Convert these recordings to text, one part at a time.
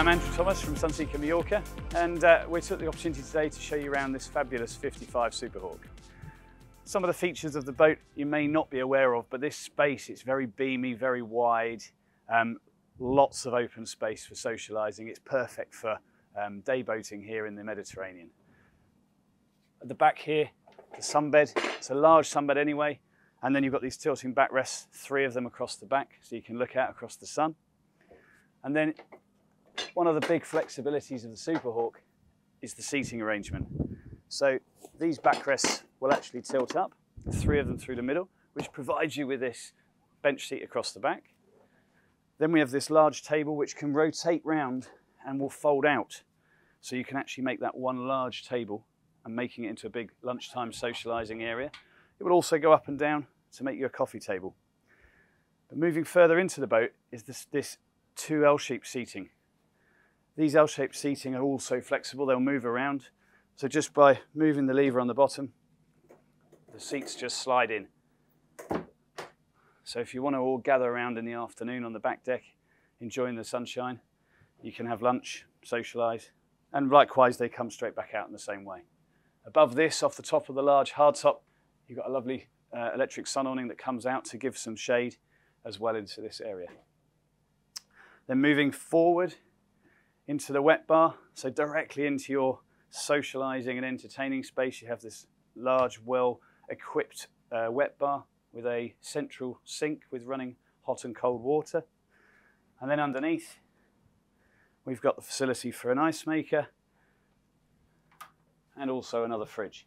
I'm Andrew Thomas from Sunseeker Mallorca, and we took the opportunity today to show you around this fabulous 55 Superhawk. Some of the features of the boat you may not be aware of, but this space, it's very beamy, very wide, lots of open space for socialising. It's perfect for day boating here in the Mediterranean. At the back here, the sunbed. It's a large sunbed anyway, and then you've got these tilting backrests, three of them across the back, so you can look out across the sun. And then one of the big flexibilities of the Superhawk is the seating arrangement. So these backrests will actually tilt up, three of them through the middle, which provides you with this bench seat across the back. Then we have this large table which can rotate round and will fold out. So you can actually make that one large table and making it into a big lunchtime socialising area. It will also go up and down to make you a coffee table. But moving further into the boat is this two L-shaped seating. These L-shaped seating are also flexible, they'll move around. So just by moving the lever on the bottom, the seats just slide in. So if you want to all gather around in the afternoon on the back deck, enjoying the sunshine, you can have lunch, socialise, and likewise they come straight back out in the same way. Above this, off the top of the large hardtop, you've got a lovely electric sun awning that comes out to give some shade as well into this area. Then moving forward, into the wet bar, so directly into your socialising and entertaining space. You have this large, well-equipped wet bar with a central sink with running hot and cold water. And then underneath, we've got the facility for an ice maker and also another fridge,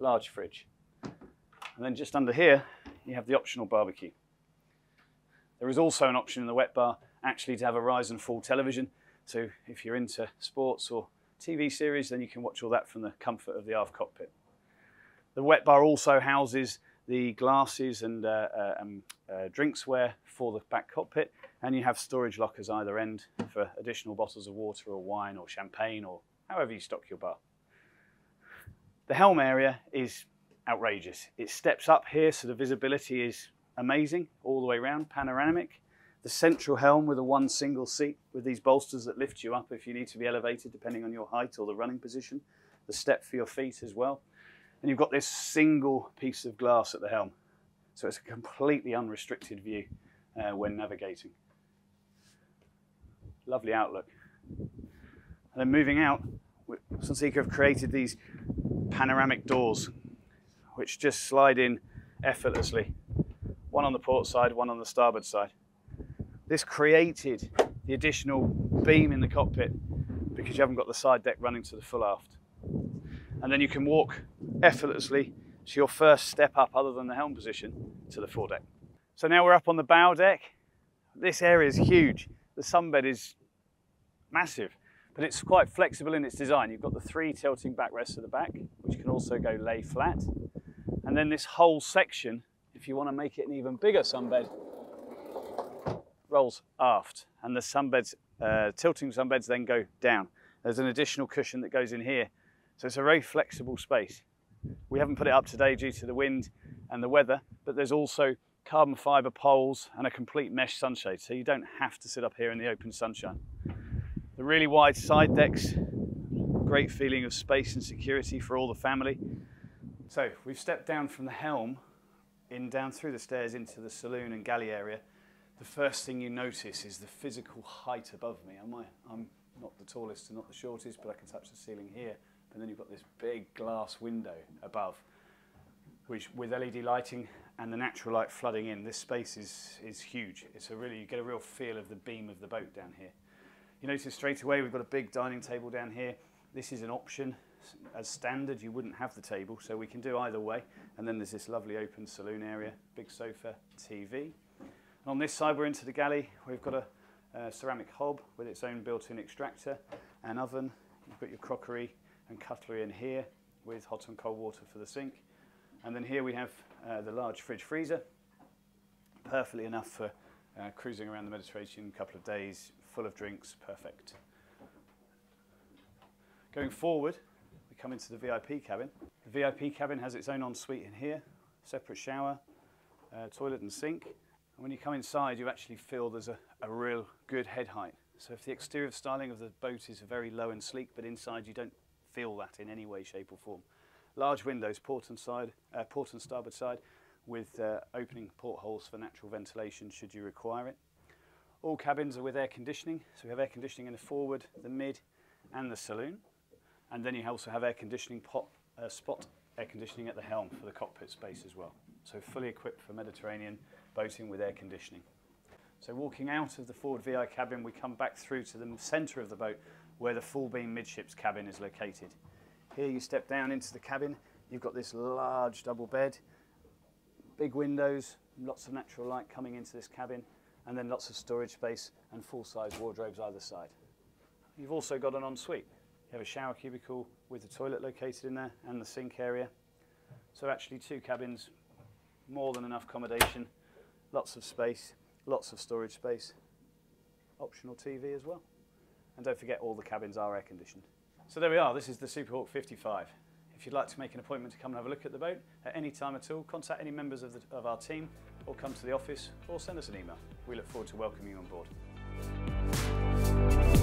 large fridge. And then just under here, you have the optional barbecue. There is also an option in the wet bar actually to have a rise and fall television. So if you're into sports or TV series, then you can watch all that from the comfort of the aft cockpit. The wet bar also houses the glasses and drinksware for the back cockpit, and you have storage lockers either end for additional bottles of water or wine or champagne or however you stock your bar. The helm area is outrageous. It steps up here, so the visibility is amazing all the way around, panoramic. The central helm with a one single seat with these bolsters that lift you up if you need to be elevated depending on your height or the running position, the step for your feet as well. And you've got this single piece of glass at the helm. So it's a completely unrestricted view when navigating. Lovely outlook. And then moving out, Sunseeker have created these panoramic doors which just slide in effortlessly. One on the port side, one on the starboard side. This created the additional beam in the cockpit because you haven't got the side deck running to the full aft. And then you can walk effortlessly to your first step up other than the helm position to the foredeck. So now we're up on the bow deck. This area is huge. The sunbed is massive, but it's quite flexible in its design. You've got the three tilting backrests at the back, which can also go lay flat. And then this whole section, if you want to make it an even bigger sunbed, rolls aft, and the sunbeds, tilting sunbeds then go down. There's an additional cushion that goes in here. So it's a very flexible space. We haven't put it up today due to the wind and the weather, but there's also carbon fiber poles and a complete mesh sunshade. So you don't have to sit up here in the open sunshine. The really wide side decks, great feeling of space and security for all the family. So we've stepped down from the helm in down through the stairs into the saloon and galley area. The first thing you notice is the physical height above me. I'm not the tallest and not the shortest, but I can touch the ceiling here. And then you've got this big glass window above, which with LED lighting and the natural light flooding in, this space is huge. It's you get a real feel of the beam of the boat down here. You notice straight away we've got a big dining table down here. This is an option. As standard, you wouldn't have the table, so we can do either way. And then there's this lovely open saloon area, big sofa, TV. On this side, we're into the galley. We've got a ceramic hob with its own built-in extractor and oven. You've got your crockery and cutlery in here with hot and cold water for the sink. And then here we have the large fridge freezer, perfectly enough for cruising around the Mediterranean, a couple of days, full of drinks, perfect. Going forward, we come into the VIP cabin. The VIP cabin has its own ensuite in here, separate shower, toilet and sink. And when you come inside, you actually feel there's a real good head height. So if the exterior styling of the boat is very low and sleek, but inside you don't feel that in any way, shape or form. Large windows, port and starboard side, with opening portholes for natural ventilation should you require it. All cabins are with air conditioning, so we have air conditioning in the forward, the mid and the saloon. And then you also have air conditioning spot air conditioning at the helm for the cockpit space as well. So fully equipped for Mediterranean boating with air conditioning. So walking out of the forward VI cabin, we come back through to the centre of the boat where the full beam midships cabin is located. Here you step down into the cabin, you've got this large double bed, big windows, lots of natural light coming into this cabin, and then lots of storage space and full-size wardrobes either side. You've also got an ensuite. You have a shower cubicle with the toilet located in there and the sink area. So actually two cabins, more than enough accommodation, lots of space, lots of storage space, optional TV as well. And don't forget all the cabins are air conditioned. So there we are, this is the Superhawk 55. If you'd like to make an appointment to come and have a look at the boat at any time at all, contact any members of our team or come to the office or send us an email. We look forward to welcoming you on board.